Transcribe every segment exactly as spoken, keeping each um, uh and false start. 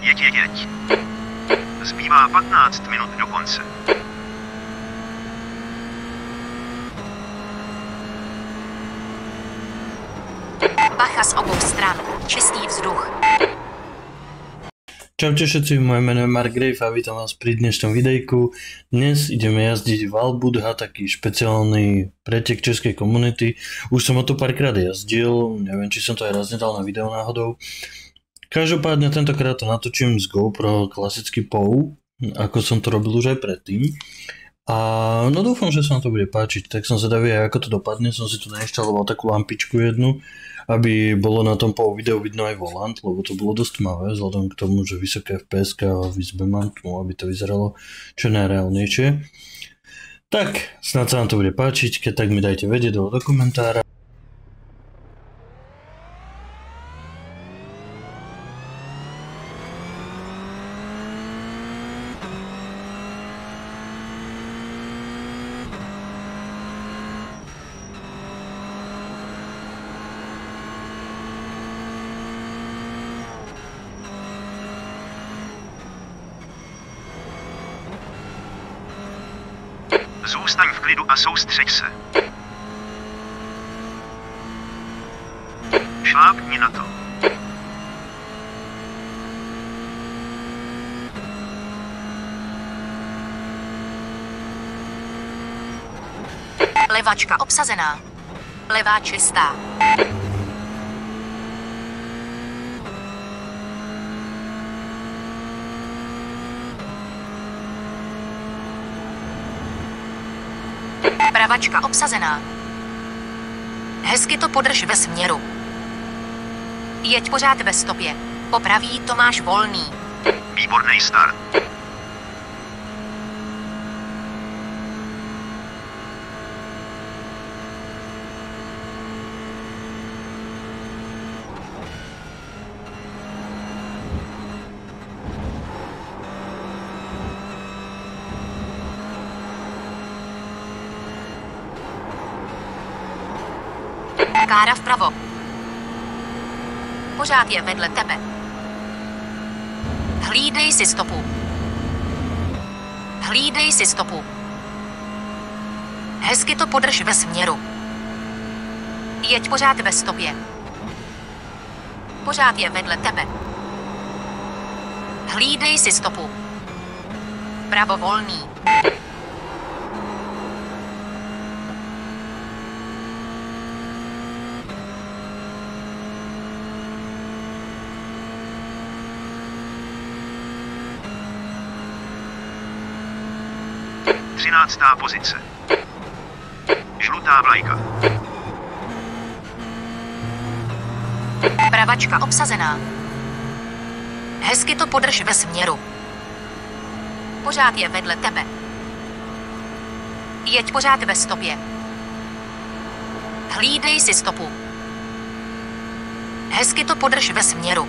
jeď, jeď. Zbývá patnáct minut do konce. Bacha z obou stran, čistý vzduch. Čaute všetci, moje meno je Mark Grafe a vítam vás pri dnešnom videjku. Dnes ideme jazdiť v Albudha, taký špeciálny pretek českej komunity. Už som o to párkrát jazdil, neviem či som to aj raz nedal na video náhodou. Každopádne tentokrát to natočím z GoPro klasický pé ó vé, ako som to robil už aj predtým. A no dúfam, že sa vám to bude páčiť, tak som zvedavý aj ako to dopadne. Som si tu nainštaloval takú lampičku jednu, aby bolo na tom po videu vidno aj volant, lebo to bolo dosť tmavé, vzhľadom k tomu, že vysoké ef pé eska v izbe mám tmu, aby to vyzeralo čo najreálnejšie. Tak, snad sa vám to bude páčiť, keď tak mi dajte vedieť dole do komentára. Zůstaň v klidu a soustřeď se. Šlápni na to. Levačka obsazená. Levá čistá. Pravačka obsazená. Hezky to podrž ve směru. Jeď pořád ve stopě. Po pravý Tomáš volný. Výborný start. Kára vpravo. Pořád je vedle tebe. Hlídej si stopu. Hlídej si stopu. Hezky to podrž ve směru. Jeď pořád ve stopě. Pořád je vedle tebe. Hlídej si stopu. Pravo volný. Třináctá pozice. Žlutá vlajka. Pravačka obsazená. Hezky to podrž ve směru. Pořád je vedle tebe. Jeď pořád ve stopě. Hlídej si stopu. Hezky to podrž ve směru.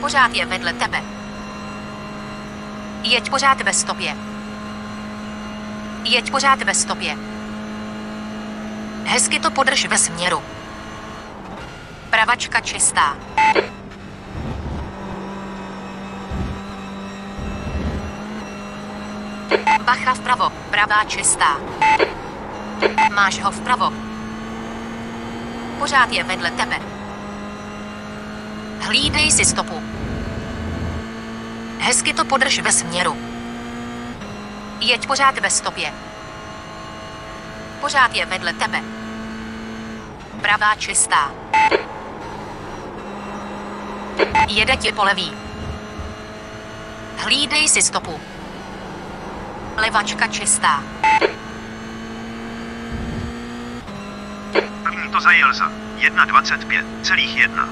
Pořád je vedle tebe. Jeď pořád ve stopě. Jeď pořád ve stopě. Hezky to podrž ve směru. Pravačka čistá. Bacha vpravo, pravá čistá. Máš ho vpravo. Pořád je vedle tebe. Hlídej si stopu. Hezky to podrž ve směru. Jeď pořád ve stopě. Pořád je vedle tebe. Pravá čistá. Jede ti po levý. Hlídej si stopu. Levačka čistá. První to zajel za jedna dvacet pět celá jedna.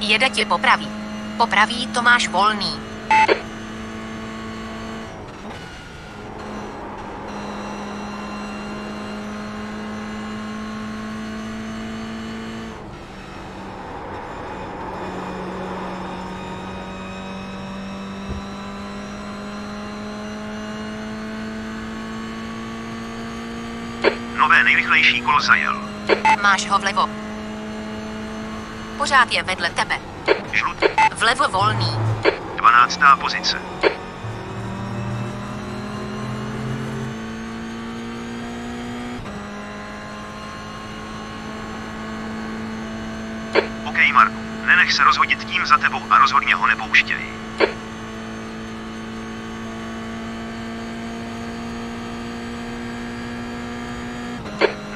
Jede ti po pravý. Po pravý Tomáš Volný. Nové nejrychlejší kolo zajel. Máš ho vlevo. Pořád je vedle tebe. Žlutý. Vlevo Volný. dvanáctá pozice. OK, Marku, nenech se rozhodit tím za tebou a rozhodně ho nepouštěj.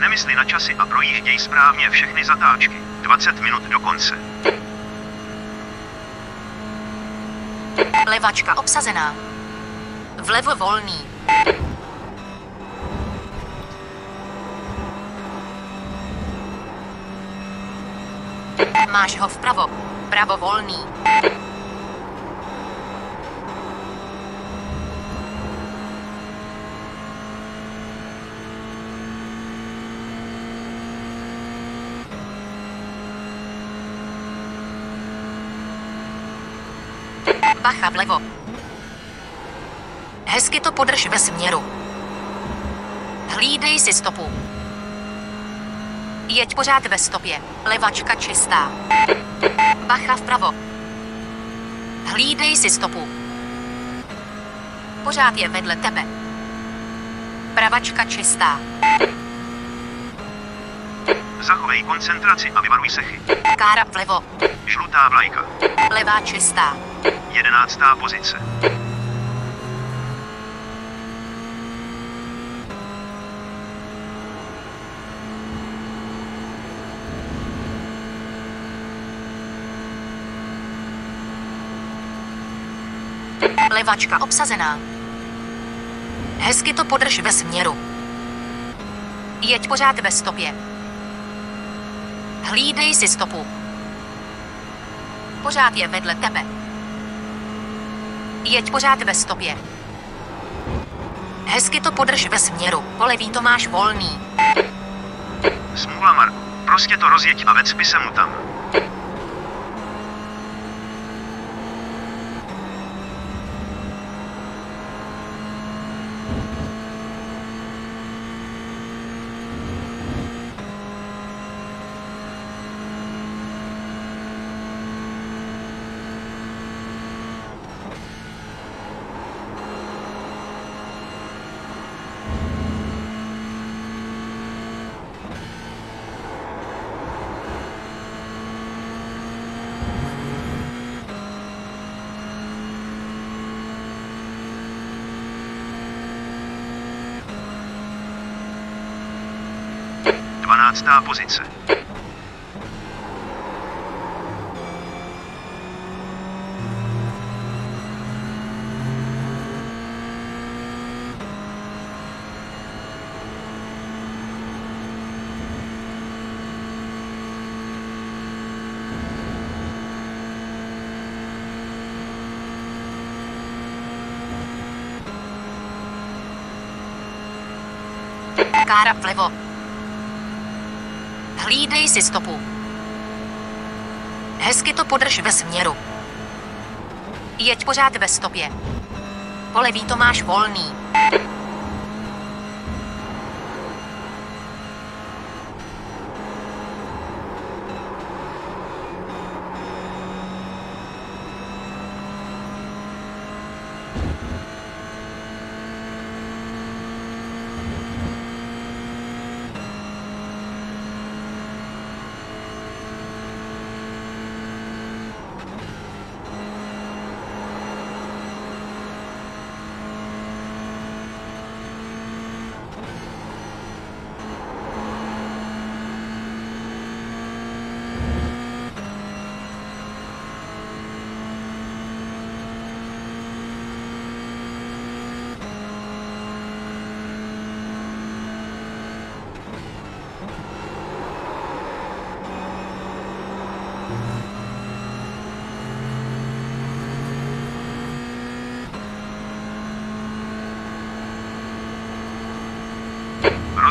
Nemysli na časy a projížděj správně všechny zatáčky. dvacet minut do konce. Levačka obsazená. Vlevo Volný. Máš ho vpravo. Pravo Volný. Bacha vlevo. Hezky to podrž ve směru. Hlídej si stopu. Jeď pořád ve stopě. Levačka čistá. Bacha vpravo. Hlídej si stopu. Pořád je vedle tebe. Pravačka čistá. Zachovej koncentraci a vyvaruj se chyb. Kára vlevo. Žlutá vlajka. Levá čistá. Jedenáctá pozice. Levačka obsazená. Hezky to podrž ve směru. Jeď pořád ve stopě. Hlídej si stopu. Pořád je vedle tebe. Jeď pořád ve stopě. Hezky to podrž ve směru. Polevý Tomáš Volný. Smůla, Marku. Prostě to rozjeď a vecpi se mu tam. dvanáctá pozice. Kára vlevo. Hlídej si stopu. Hezky to podrž ve směru. Jeď pořád ve stopě. Po levý Tomáš Volný.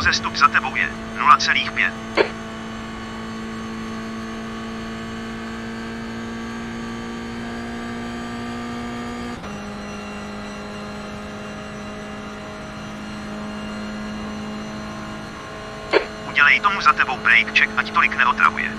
rozestup za tebou je nula celá pět. Udělej tomu za tebou break check, ať tolik neotravuje.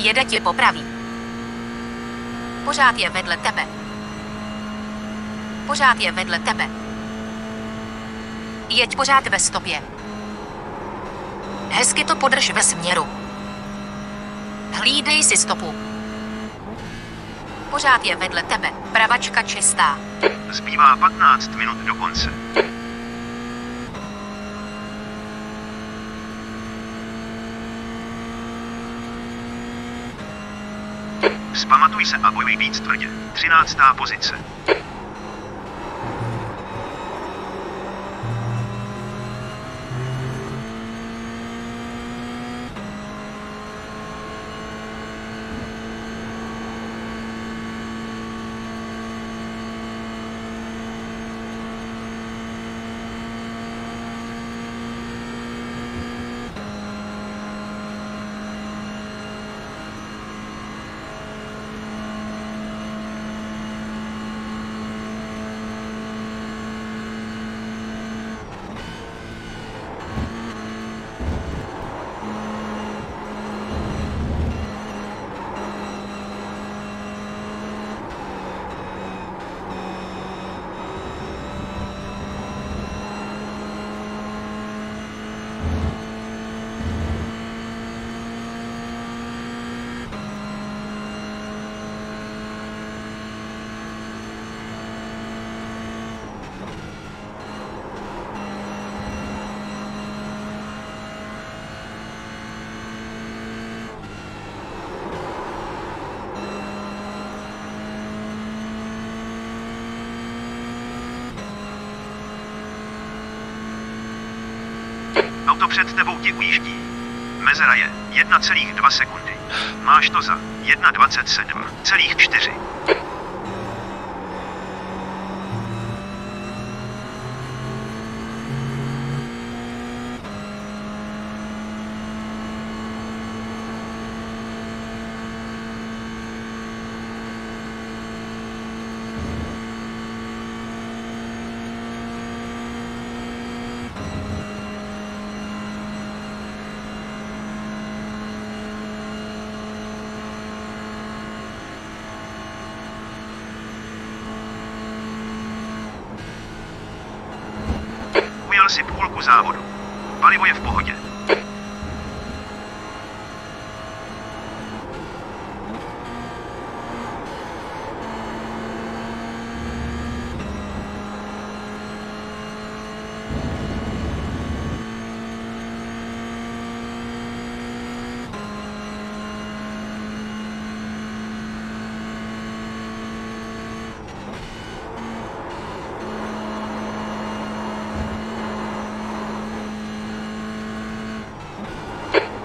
Jede ti po pravý. Pořád je vedle tebe. Pořád je vedle tebe. Jeď pořád ve stopě. Hezky to podrž ve směru. Hlídej si stopu. Pořád je vedle tebe. Pravačka čistá. Zbývá patnáct minut do konce. Zpamatuj se a bojuj víc tvrdě. Třináctá pozice. Auto před tebou ti ujíždí. Mezera je jedna celá dvě sekundy. Máš to za jedna dvacet sedm celá čtyři. Si půlku závodu. Palivo je v pohodě.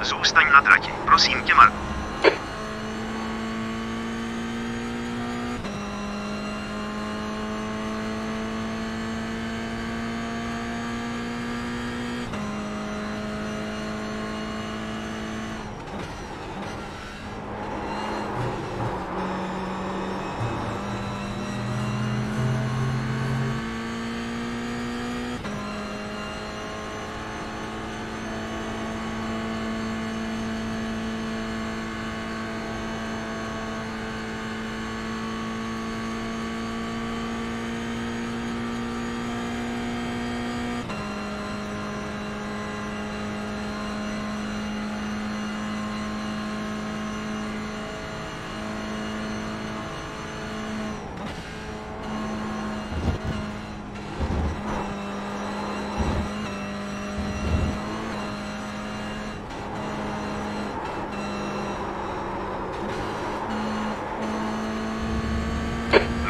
Zůstaň na trati. Prosím tě, Marku.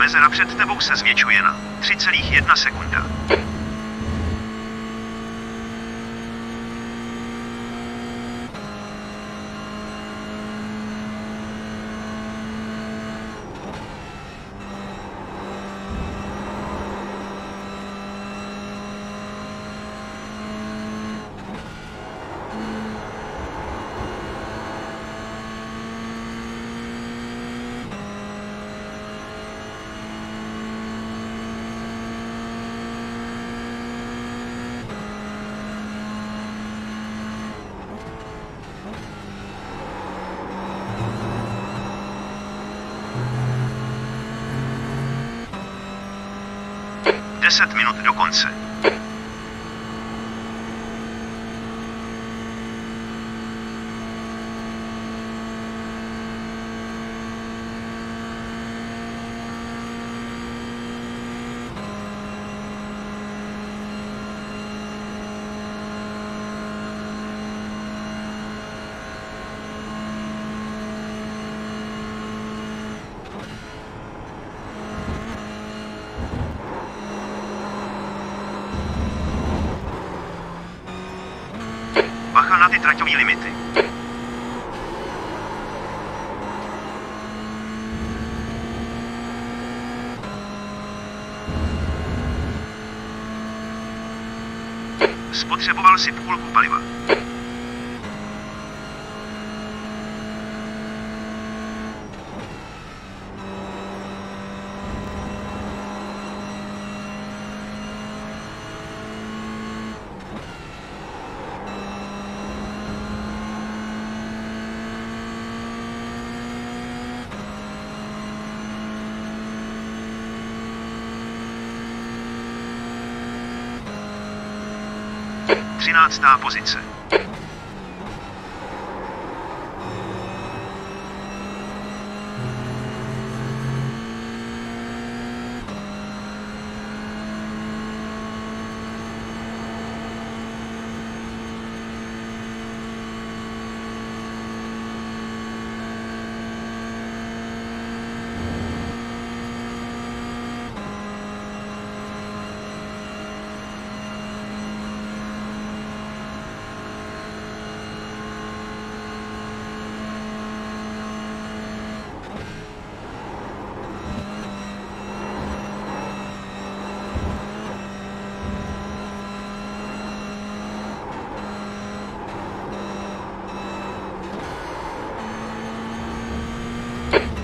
mezera před tebou se zvětšuje na tři celá jedna sekunda. deset minut do konce. Na ty traťové limity. Spotřeboval si půlku paliva. třináctá pozice.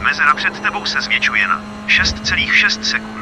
Mezera před tebou se zvětšuje na šest celá šest sekund.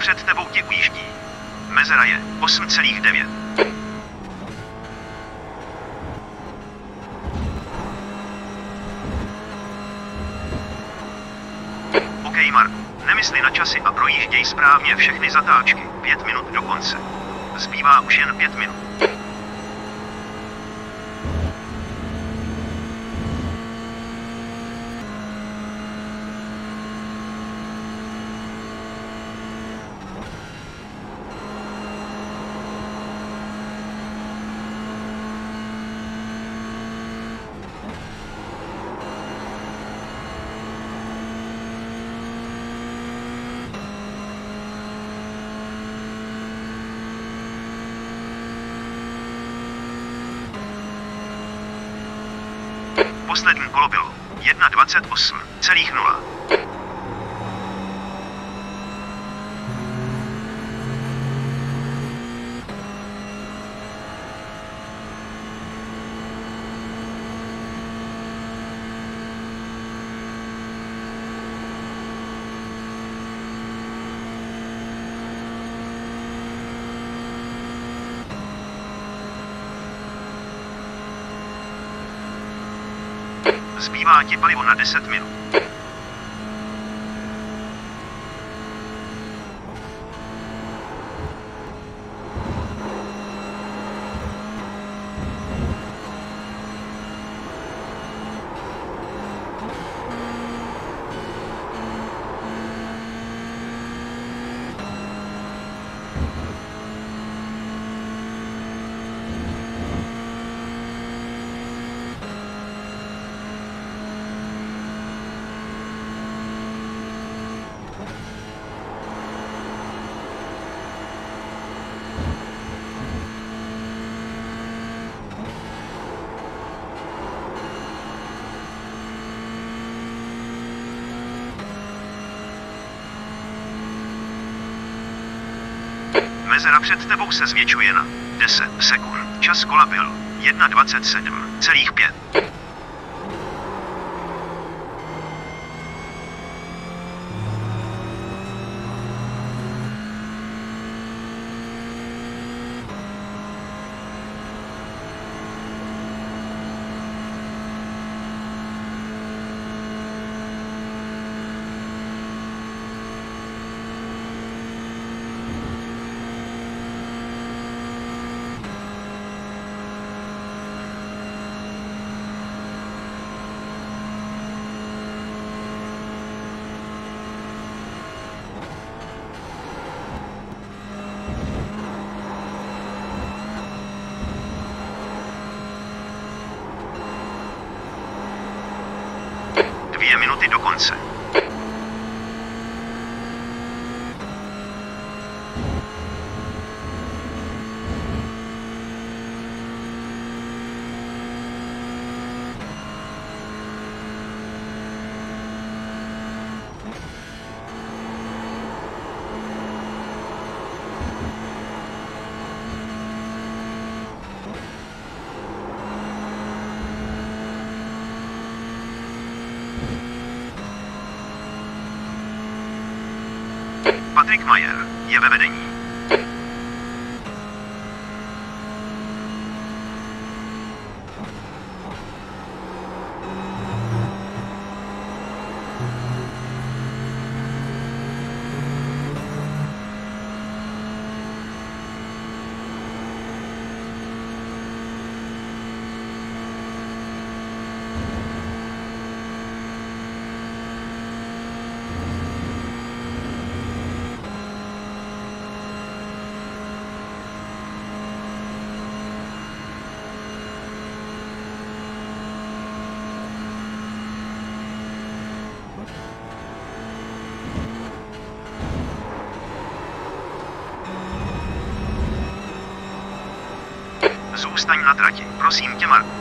před tebou ti ujíždí. Mezera je osm celá devět. OK, Marku, nemysli na časy a projížděj správně všechny zatáčky. Pět minut do konce. Zbývá už jen pět minut. Poslední kolo bylo jedna dvacet osm nula. Zbývá ti palivo na deset minut. Mezera před tebou se zvětšuje na deset sekund. Čas kola byl jedna dvacet sedm celá pět. Dvě minuty do konce. Patrick Majer je ve vedení. Zůstaň na trati, prosím tě, Marku.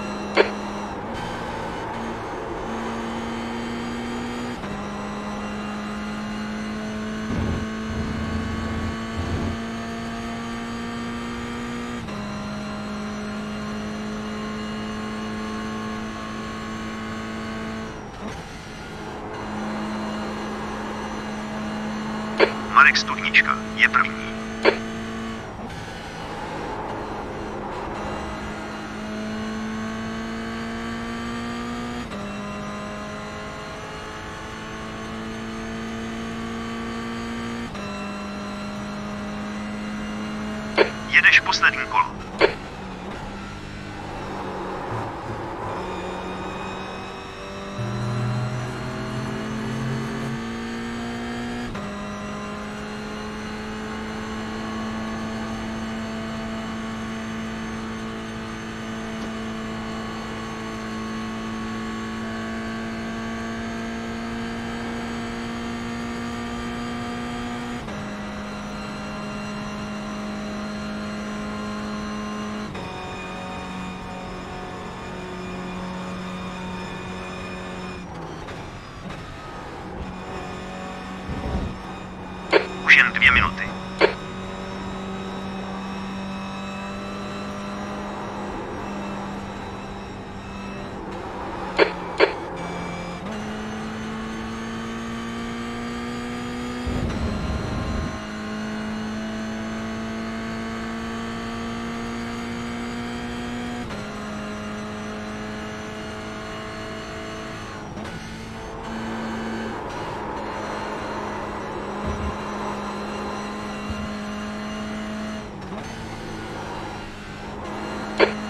Marek Stupnička je první. Jedeš poslední kolo. Dvě minuty.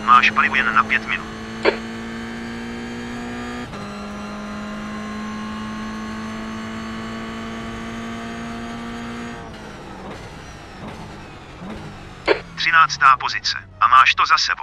Máš palivu jen na pět minut. Třináctá pozice. A máš to za sebou.